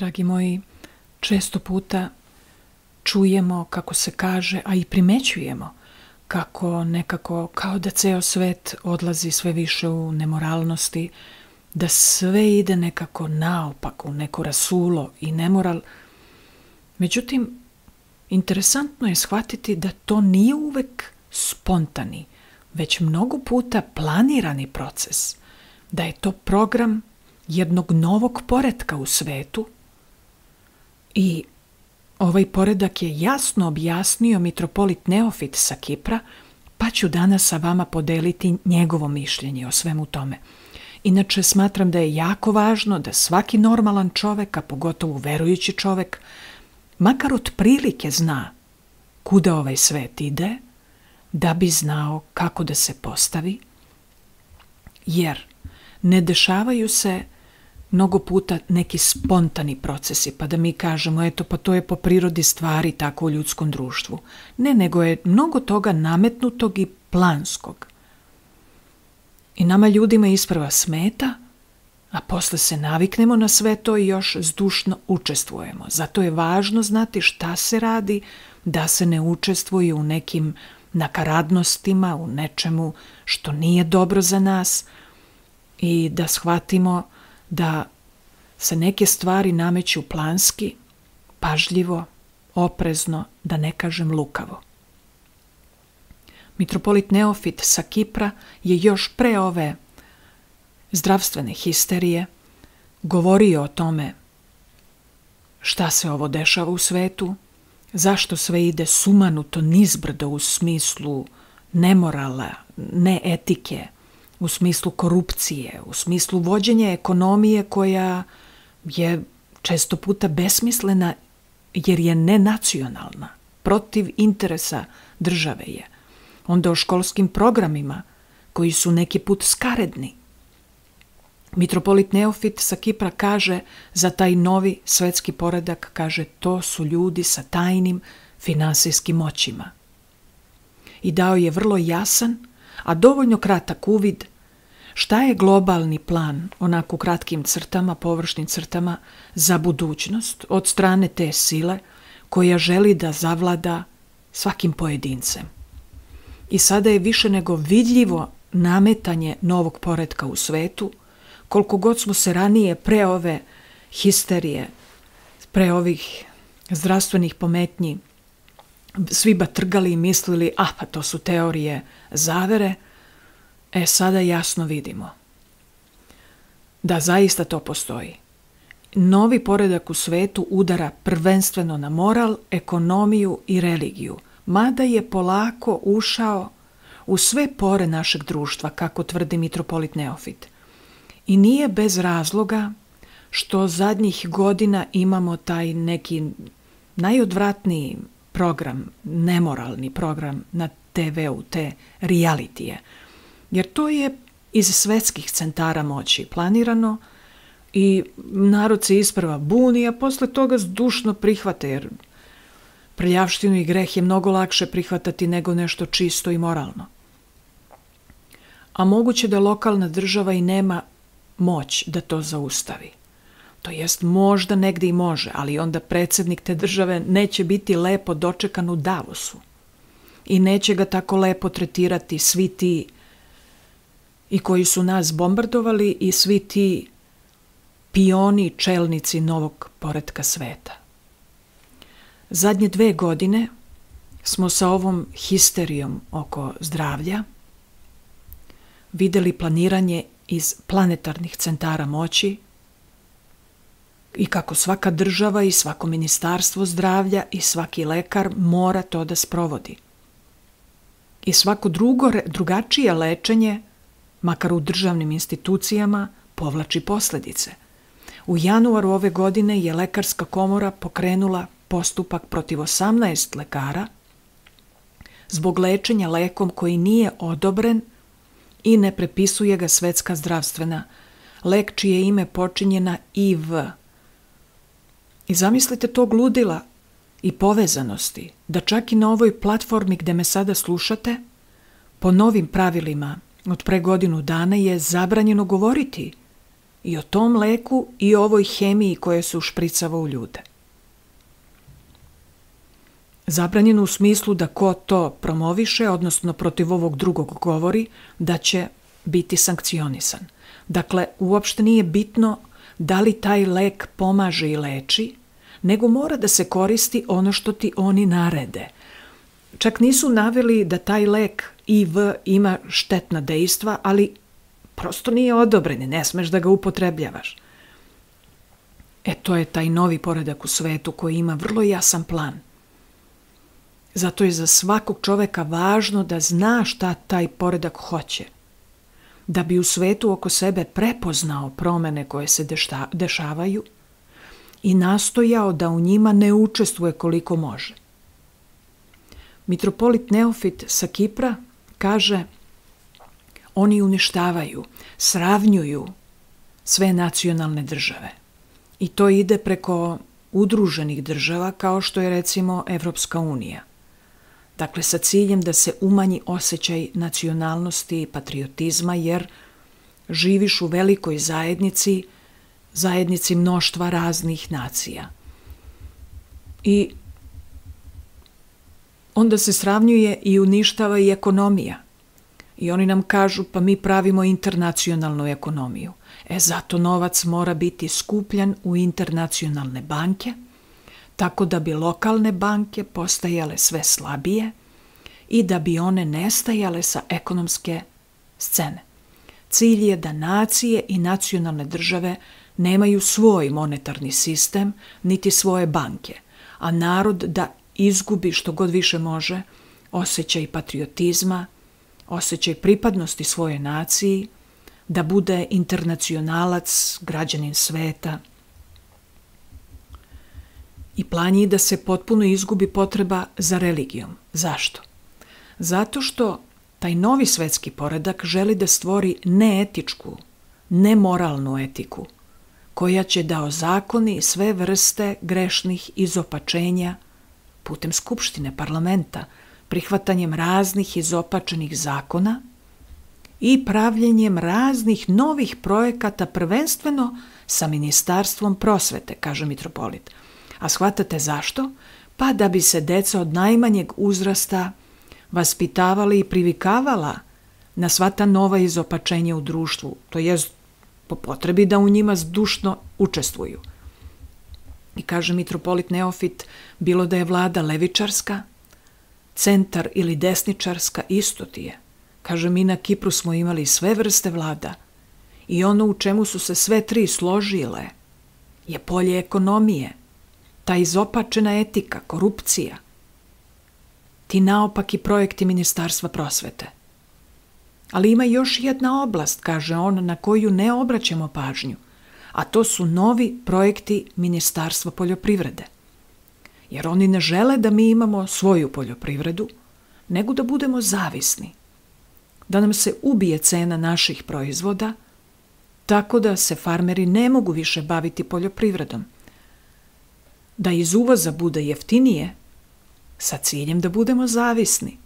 dragi moji, često puta čujemo, kako se kaže, a i primećujemo kako nekako, kao da ceo svet odlazi sve više u nemoralnosti, da sve ide nekako naopako, u neko rasulo i nemoral. Međutim, interesantno je shvatiti da to nije uvek spontani, već mnogo puta planirani proces, da je to program jednog novog poretka u svetu. I ovaj poredak je jasno objasnio mitropolit Neofit sa Kipra, pa ću danas sa vama podeliti njegovo mišljenje o svemu tome. Inače, smatram da je jako važno da svaki normalan čovek, a pogotovo verujući čovek, makar otprilike zna kuda ovaj svet ide, da bi znao kako da se postavi, jer ne dešavaju se mnogo puta neki spontani procesi, pa da mi kažemo, eto, pa to je po prirodi stvari tako u ljudskom društvu. Ne, nego je mnogo toga nametnutog i planskog. I nama ljudima isprva smeta, a posle se naviknemo na sve to i još zdušno učestvujemo. Zato je važno znati šta se radi, da se ne učestvuje u nekim nakaradnostima, u nečemu što nije dobro za nas, i da shvatimo da se neke stvari nameću planski, pažljivo, oprezno, da ne kažem lukavo. Mitropolit Neofit sa Kipra je još pre ove zdravstvene histerije govorio o tome šta se ovo dešava u svetu, zašto sve ide sumanuto nizbrdo u smislu nemorala, neetike, u smislu korupcije, u smislu vođenja ekonomije koja je često puta besmislena jer je nenacionalna, protiv interesa države je. Onda o školskim programima koji su neki put skaredni. Mitropolit Neofit sa Kipra kaže za taj novi svetski poredak, kaže, to su ljudi sa tajnim finansijskim moćima. I dao je vrlo jasan, a dovoljno kratak uvid šta je globalni plan, onako kratkim crtama, površnim crtama, za budućnost od strane te sile koja želi da zavlada svakim pojedincem. I sada je više nego vidljivo nametanje novog poretka u svetu, koliko god smo se ranije pre ove histerije, pre ovih zdravstvenih pometnji, svi ba trgali i mislili, a pa to su teorije zavere, sada jasno vidimo da zaista to postoji. Novi poredak u svetu udara prvenstveno na moral, ekonomiju i religiju, mada je polako ušao u sve pore našeg društva, kako tvrdi mitropolit Neofit. I nije bez razloga što zadnjih godina imamo taj neki najodvratniji program, nemoralni program na TV-u, te realitije. Jer to je iz svetskih centara moći planirano i narod se isprva buni, a posle toga zdušno prihvate, jer prljavštinu i greh je mnogo lakše prihvatati nego nešto čisto i moralno. A moguće da lokalna država i nema moć da to zaustavi. To jest, možda negdje i može, ali onda predsjednik te države neće biti lepo dočekan u Davosu i neće ga tako lepo tretirati svi ti i koji su nas bombardovali i svi ti pioni, čelnici novog poretka sveta. Zadnje 2 godine smo sa ovom histerijom oko zdravlja videli planiranje iz planetarnih centara moći i kako svaka država i svako ministarstvo zdravlja i svaki lekar mora to da sprovodi. I svako drugačije lečenje, makar u državnim institucijama, povlači posledice. U januaru ove godine je Lekarska komora pokrenula postupak protiv 18 lekara zbog lečenja lekom koji nije odobren i ne prepisuje ga Svetska zdravstvena, lek čije ime počinje na IV. I zamislite tog ludila i povezanosti, da čak i na ovoj platformi gde me sada slušate, po novim pravilima od pre godinu dana je zabranjeno govoriti i o tom leku i o ovoj hemiji koje se ušpricava u ljude. Zabranjeno u smislu da ko to promoviše, odnosno protiv ovog drugog govori, da će biti sankcionisan. Dakle, uopšte nije bitno da li taj lek pomaže i leči, nego mora da se koristi ono što ti oni narede. Čak nisu naveli da taj lek IV ima štetna dejstva, ali prosto nije odobren i ne smeš da ga upotrebljavaš. E to je taj novi poredak u svetu koji ima vrlo jasan plan. Zato je za svakog čoveka važno da zna šta taj poredak hoće, da bi u svetu oko sebe prepoznao promene koje se dešavaju i nastojao da u njima ne učestvuje koliko može. Mitropolit Neofit sa Kipra kaže: oni uništavaju, sravnjuju sve nacionalne države. I to ide preko udruženih država kao što je recimo Evropska unija. Dakle, sa ciljem da se umanji osjećaj nacionalnosti i patriotizma, jer živiš u velikoj zajednici, zajednici mnoštva raznih nacija. I onda se sravnjuje i uništava i ekonomija. I oni nam kažu: pa mi pravimo internacionalnu ekonomiju. E zato novac mora biti skupljan u internacionalne banke, tako da bi lokalne banke postajale sve slabije i da bi one nestajale sa ekonomske scene. Cilj je da nacije i nacionalne države nemaju svoj monetarni sistem, niti svoje banke, a narod da izgubi što god više može osjećaj patriotizma, osjećaj pripadnosti svoje naciji, da bude internacionalac, građanin sveta. I plan je da se potpuno izgubi potreba za religijom. Zašto? Zato što taj novi svetski poredak želi da stvori neetičku, nemoralnu etiku, koja će da ozakoni sve vrste grešnih izopačenja putem skupštine, parlamenta, prihvatanjem raznih izopačenih zakona i pravljenjem raznih novih projekata, prvenstveno sa Ministarstvom prosvete, kaže mitropolit. A shvatate zašto? Pa da bi se deca od najmanjeg uzrasta vaspitavala i privikavala na sva ta nova izopačenja u društvu, to jest po potrebi da u njima zdušno učestvuju. I kaže mitropolit Neofit, bilo da je vlada levičarska, centar ili desničarska, isto ti je. Kaže, mi na Kipru smo imali sve vrste vlada i ono u čemu su se sve tri složile je polje ekonomije, ta izopačena etika, korupcija, ti naopaki projekti Ministarstva prosvete. Ali ima još jedna oblast, kaže on, na koju ne obraćamo pažnju, a to su novi projekti Ministarstva poljoprivrede. Jer oni ne žele da mi imamo svoju poljoprivredu, nego da budemo zavisni, da nam se ubije cena naših proizvoda, tako da se farmeri ne mogu više baviti poljoprivredom, da iz uvoza bude jeftinije, sa ciljem da budemo zavisni,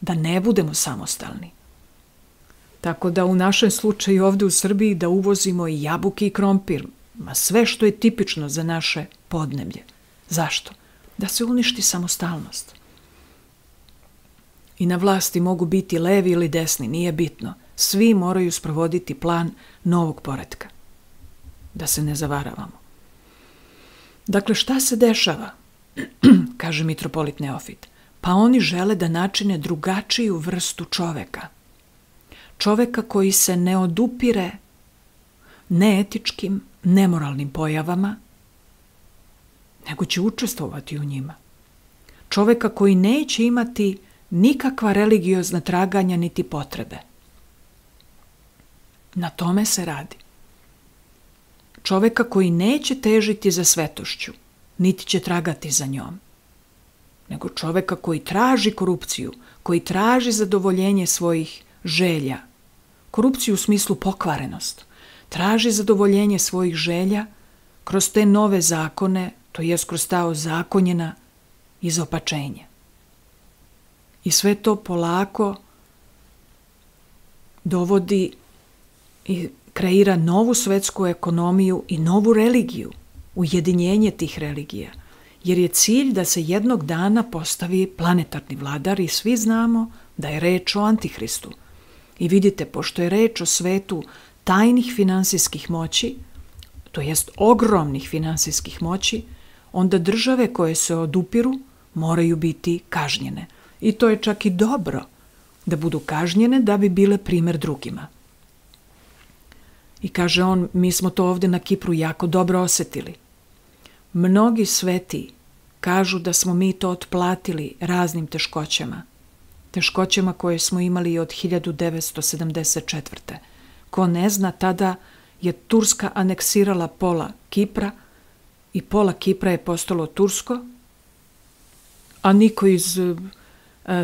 da ne budemo samostalni. Tako da u našem slučaju ovdje u Srbiji da uvozimo i jabuke i krompir, ma sve što je tipično za naše podneblje. Zašto? Da se uništi samostalnost. I na vlasti mogu biti levi ili desni, nije bitno. Svi moraju sprovoditi plan novog poretka. Da se ne zavaravamo. Dakle, šta se dešava, kaže mitropolit Neofit? Pa oni žele da načine drugačiju vrstu čoveka. Čoveka koji se ne odupire neetičkim, nemoralnim pojavama, nego će učestvovati u njima. Čoveka koji neće imati nikakva religiozna traganja niti potrebe. Na tome se radi. Čoveka koji neće težiti za svetošću, niti će tragati za njom, nego čoveka koji traži korupciju, koji traži zadovoljenje svojih želja, korupciju u smislu pokvarenost, traži zadovoljenje svojih želja kroz te nove zakone, to je kroz ta ozakonjena izopačenja. I sve to polako dovodi i kreira novu svetsku ekonomiju i novu religiju, ujedinjenje tih religija, jer je cilj da se jednog dana postavi planetarni vladar i svi znamo da je reč o Antihristu. I vidite, pošto je reč o svetu tajnih finansijskih moći, to jest ogromnih finansijskih moći, onda države koje se odupiru moraju biti kažnjene. I to je čak i dobro da budu kažnjene da bi bile primjer drugima. I kaže on, mi smo to ovdje na Kipru jako dobro osjetili. Mnogi sveti kažu da smo mi to otplatili raznim teškoćama. Teškoćama koje smo imali od 1974. Ko ne zna, tada je Turska aneksirala pola Kipra i pola Kipra je postalo tursko, a niko iz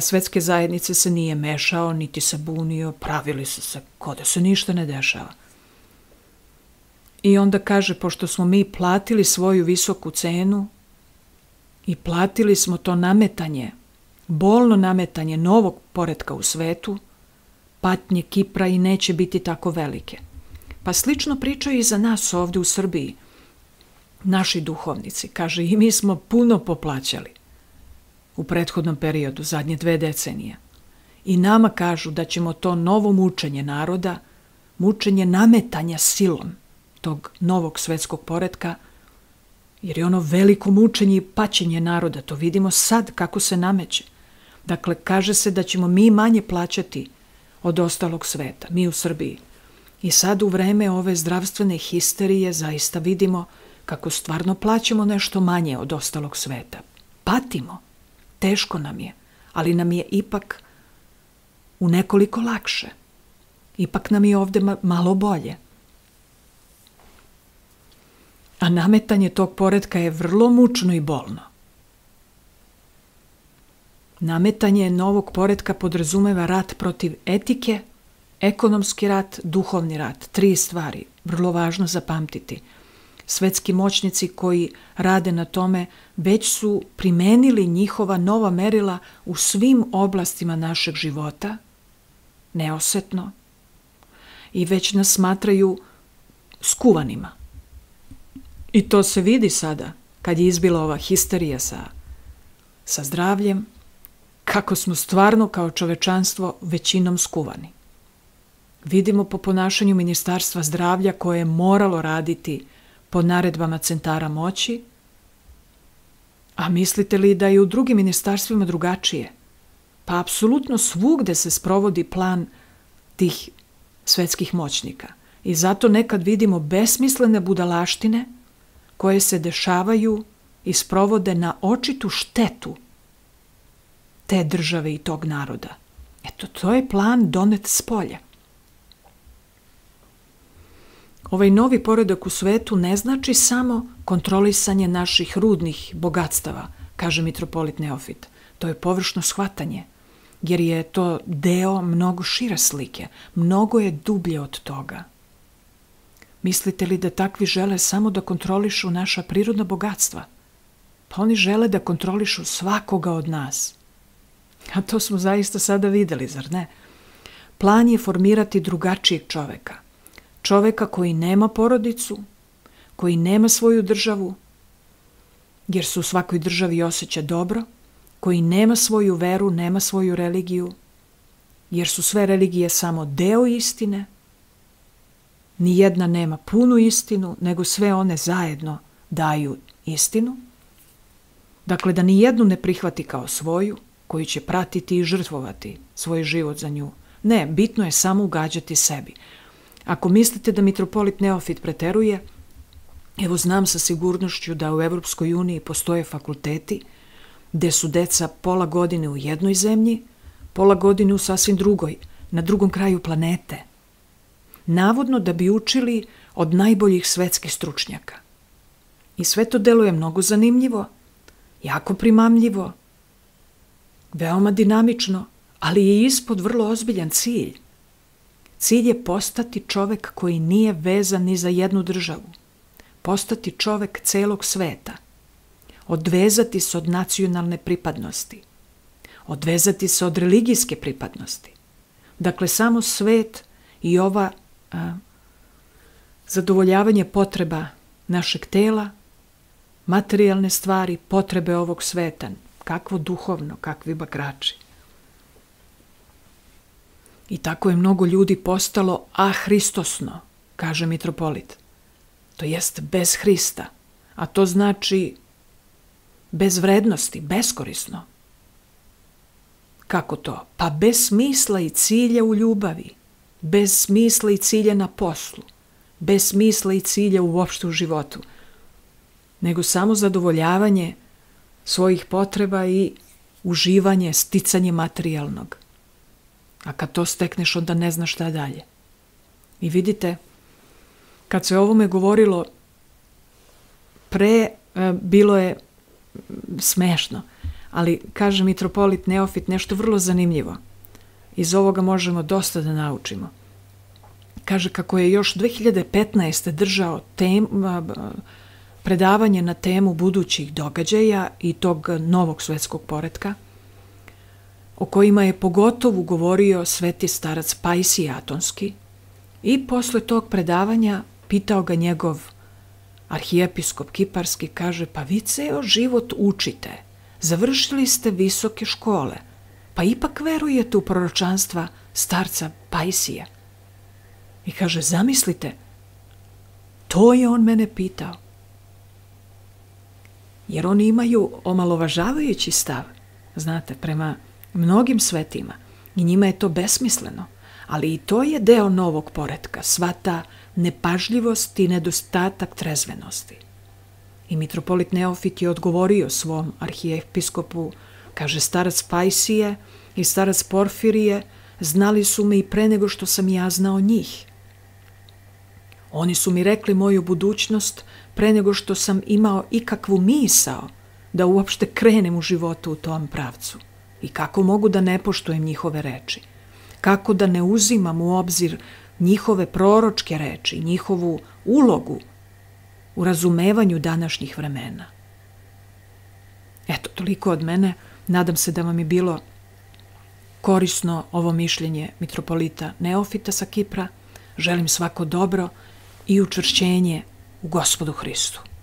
svetske zajednice se nije mešao, niti se bunio, pravili su se kao da se ništa ne dešava. I onda kaže, pošto smo mi platili svoju visoku cenu i platili smo to nametanje, bolno nametanje novog poretka u svetu, patnje Kipra i neće biti tako velike. Pa slično pričaju i za nas ovdje u Srbiji. Naši duhovnici, kaže, i mi smo puno poplaćali u prethodnom periodu, zadnje 2 decenije. I nama kažu da ćemo to novo mučenje naroda, mučenje nametanja silom tog novog svetskog poretka, jer je ono veliko mučenje i paćenje naroda, to vidimo sad kako se nameće. Dakle, kaže se da ćemo mi manje plaćati od ostalog sveta, mi u Srbiji. I sad u vreme ove zdravstvene histerije zaista vidimo kako stvarno plaćamo nešto manje od ostalog sveta. Patimo, teško nam je, ali nam je ipak u nekoliko lakše. Ipak nam je ovdje malo bolje. A nametanje tog poretka je vrlo mučno i bolno. Nametanje novog poretka podrazumeva rat protiv etike, ekonomski rat, duhovni rat. 3 stvari, vrlo važno zapamtiti. Svetski moćnici koji rade na tome već su primenili njihova nova merila u svim oblastima našeg života, neosetno, i već nas smatraju skuvanima. I to se vidi sada, kad je izbila ova histerija sa zdravljem, kako smo stvarno kao čovečanstvo većinom skuvani. Vidimo po ponašanju Ministarstva zdravlja koje je moralo raditi po naredbama centara moći, a mislite li da je u drugim ministarstvima drugačije? Pa apsolutno svugde se sprovodi plan tih svetskih moćnika. I zato nekad vidimo besmislene budalaštine koje se dešavaju i sprovode na očitu štetu te države i tog naroda. Eto, to je plan donet s polja. Ovaj novi poredak u svetu ne znači samo kontrolisanje naših rudnih bogatstava, kaže mitropolit Neofit. To je površno shvatanje, jer je to deo mnogo šire slike, mnogo je dublje od toga. Mislite li da takvi žele samo da kontrolišu naša prirodna bogatstva? Pa oni žele da kontrolišu svakoga od nas. A to smo zaista sada videli, zar ne? Plan je formirati drugačijeg čoveka. Čoveka koji nema porodicu, koji nema svoju državu, jer se u svakoj državi osjeća dobro, koji nema svoju veru, nema svoju religiju, jer su sve religije samo deo istine. Nijedna nema punu istinu, nego sve one zajedno daju istinu. Dakle, da nijednu ne prihvati kao svoju, koju će pratiti i žrtvovati svoj život za nju. Ne, bitno je samo ugađati sebi. Ako mislite da mitropolit Neofit preteruje, evo znam sa sigurnošću da u Evropskoj uniji postoje fakulteti gde su deca pola godine u jednoj zemlji, pola godine u sasvim drugoj, na drugom kraju planete. Navodno da bi učili od najboljih svetskih stručnjaka. I sve to deluje mnogo zanimljivo, jako primamljivo, veoma dinamično, ali je ispod vrlo ozbiljan cilj. Cilj je postati čovek koji nije vezan ni za jednu državu. Postati čovek celog sveta. Odvezati se od nacionalne pripadnosti. Odvezati se od religijske pripadnosti. Dakle, samo svet i ova zadovoljavanje potreba našeg tela, materijalne stvari, potrebe ovog sveta, kakvo duhovno, kakvi bakrači. I tako je mnogo ljudi postalo ahristosno, kaže mitropolit. To jest bez Hrista, a to znači bez vrednosti, beskorisno. Kako to? Pa bez smisla i cilja u ljubavi, bez smisla i cilja na poslu, bez smisla i cilja uopšte u životu, nego samo zadovoljavanje svojih potreba i uživanje, sticanje materijalnog. A kad to stekneš, onda ne znaš šta dalje. I vidite, kad se o ovome govorilo pre, bilo je smešno, ali kaže mitropolit Neofit nešto vrlo zanimljivo. Iz ovoga možemo dosta da naučimo. Kaže kako je još 2015. držao predavanje na temu budućih događaja i tog novog svetskog poretka, o kojima je pogotovo govorio sveti starac Pajsije Atonski, i posle tog predavanja pitao ga njegov arhijepiskop kiparski, kaže, pa vi ceo život učite, završili ste visoke škole, pa ipak verujete u proročanstva starca Pajsija. I kaže, zamislite, to je on mene pitao. Jer oni imaju omalovažavajući stav, znate, prema mnogim svetima, i njima je to besmisleno, ali i to je deo novog poretka, sva ta nepažljivost i nedostatak trezvenosti. I mitropolit Neofit je odgovorio svom arhijepiskopu, kaže, starac Pajsije i starac Porfirije znali su me i pre nego što sam ja znao njih. Oni su mi rekli moju budućnost pre nego što sam imao ikakvu misao da uopšte krenem u životu u tom pravcu. I kako mogu da ne poštujem njihove reči? Kako da ne uzimam u obzir njihove proročke reči, njihovu ulogu u razumevanju današnjih vremena? Eto, toliko od mene. Nadam se da vam je bilo korisno ovo mišljenje mitropolita Neofita sa Kipra. Želim svako dobro i učvršćenje u Gospodu Hristu.